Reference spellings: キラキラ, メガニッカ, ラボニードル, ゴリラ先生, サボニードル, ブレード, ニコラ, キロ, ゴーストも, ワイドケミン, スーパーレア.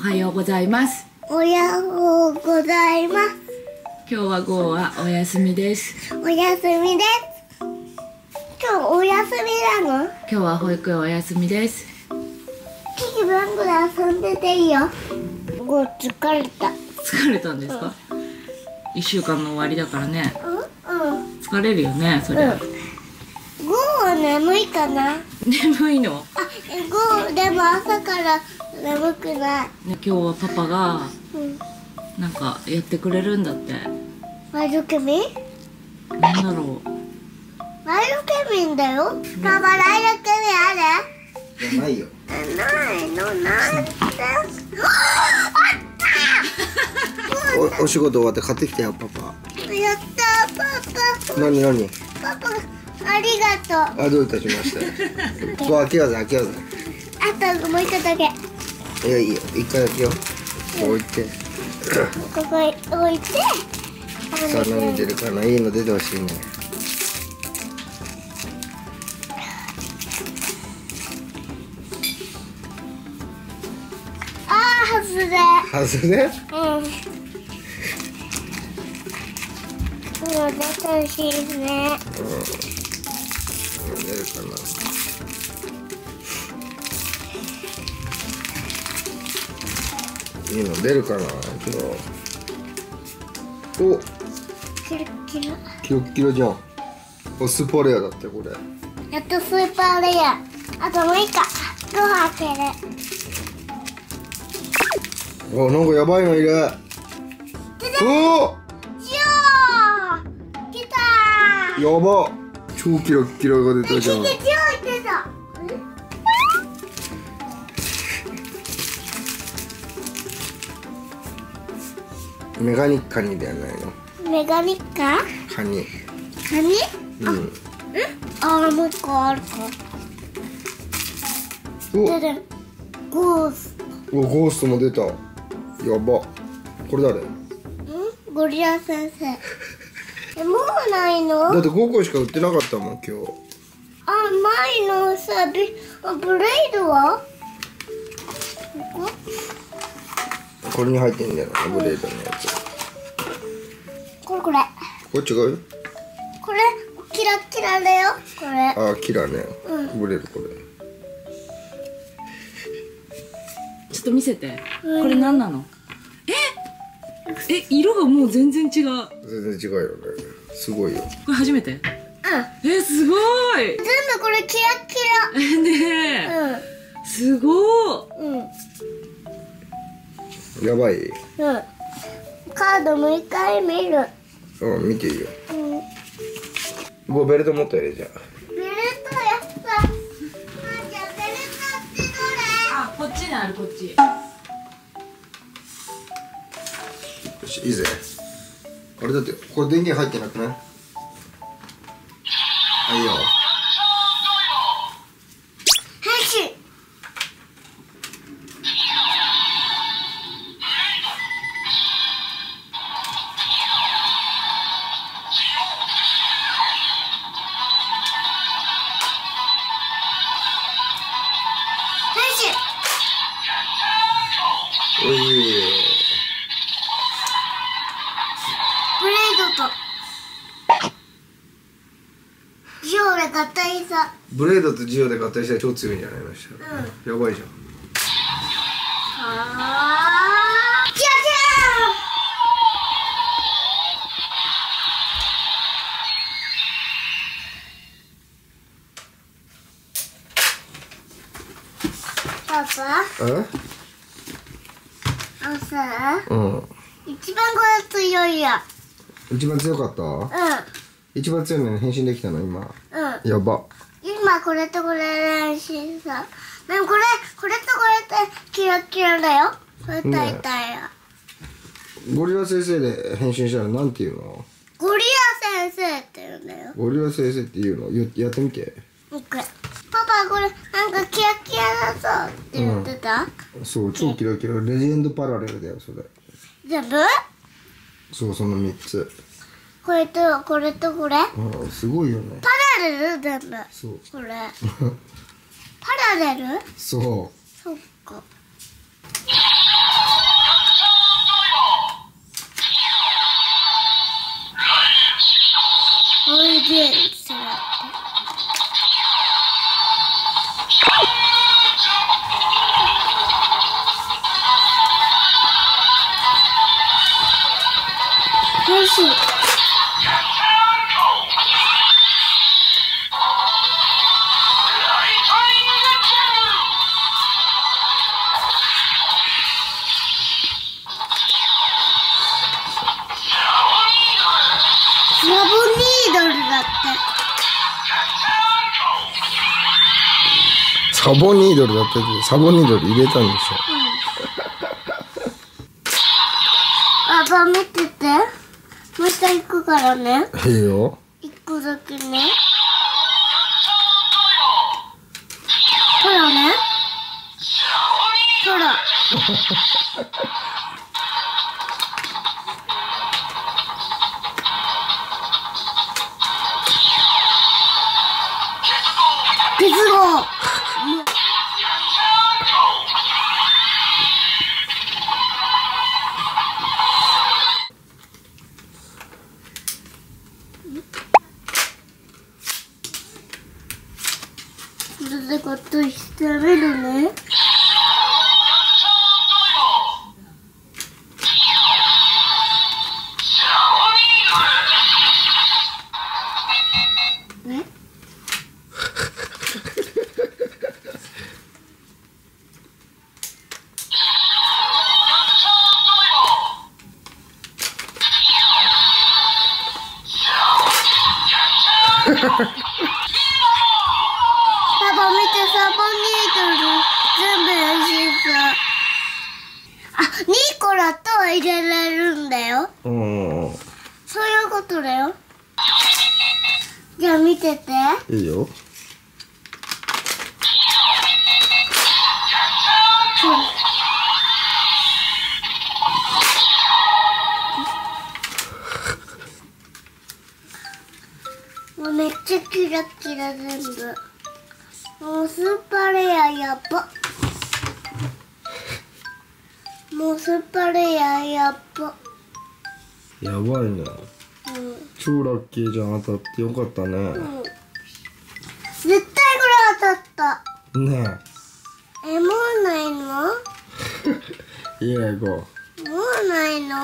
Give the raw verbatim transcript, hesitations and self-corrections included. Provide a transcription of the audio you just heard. おはようございます。おはようございます。今日は午後はお休みです。お休みです。今日お休みなの？今日は保育園お休みです。キキバンクで遊んでていいよ。もう疲れた。疲れたんですか？一週間の終わりだからね。うんうん。疲れるよね、それ。うん、午後眠いかな？眠いの？あ、午後でも朝から。眠くない。今日はパパがなんかやってくれるんだって。ワイドケミン？なんだろう。ワイドケミンだよ。パパワイドケミンある？ないよ。ないのなんて。あった。おお仕事終わって買ってきたよパパ。やったパパ。何何？パパありがとう。あ、どういたしまして。こう開けようぜ開けようぜ。あともう一個だけ。いやいいよ、一回だけよ、うん、置いてここへ置いてさあ、何出るかな、いいの出てほしいね。あー、外れ外れうんもう出てほしいね。うん、出るかな。いいの出るかな。キロおキロキロキロキロじゃん。おスーパーレアだってこれ。やっとスーパーレア。あともう一個ごは開ける。おなんかやばいのいる。おじゃあ来たー。やば超キロキロが出たじゃん。メガニッカニではないの。メガニッカ？カニ。カニ？うん。あ、もう一個あるか。出る。ゴースト。お、ゴーストも出た。やば。これ誰？うん？ゴリラ先生。え、もうないの？だってごこしか売ってなかったもん今日。あ、前のさ、ブレイドは？ここ？これに入ってんじゃないのブレードのやつ。これこれ。これ違う？これキラキラだよこれ。ああキラね。うん。ブレードこれ。ちょっと見せて。うん、これ何なの？え？え色がもう全然違う。全然違うよね。すごいよ。これ初めて？うん。えすごい。全部これキラキラ。ねえ。うん。すごー。うん。やばい。うん。カードもう一回見る。うん、見ていいよ。うん。もうベルト持ってるじゃん。ベルトやっぱ。なんじゃベルトってどれ？あ、こっちにあるこっち。よし、いいぜ。あれだってこれ電源入ってなくない？はいよ。ブレードとジオで合体した。ブレードとジオで合体したら超強いんじゃないの？うん、やばいじゃん。あー、キラキラ。パパ。え？あのさ、うん、一番これ強いや。一番強かった？うん。一番強いのに変身できたの今。うん。やば。今これとこれ変身さ。でもこれこれとこれってキラキラだよ。これ大体や。ゴリラ先生で変身したらなんて言うの？ゴリラ先生って言うんだよ。ゴリラ先生って言うの？や、やってみて。オッケー。パパこれなんかキラキラだぞって言ってた？うん、そう超キラキラレジェンドパラレルだよそれ。全部？そうその三つ。これとこれとこれ？うんすごいよね。パラレル全部。そう。これ。パラレル？そう。そっか。おいしい。ラボニードルだって。サボニードルだったけど、サボニードル入れたんでしょ。うん、あば見てて、また行くからね。いいよ。一個だけね。ほらね。ほら。鉄棒。でこっとしてあげるね。ね。見て、サボニードル全部やしさあ、ニコラとは入れられるんだよ。うん、そういうことだよ。じゃあ見てて。いいよ。もうめっちゃキラキラ全部。もうスーパーレアやば。もうスーパーレアやば。やばいね。うん、超ラッキーじゃん、当たってよかったね。うん、絶対これ当たった。ねえ。え、もうないの？いや、行こう。もうないの？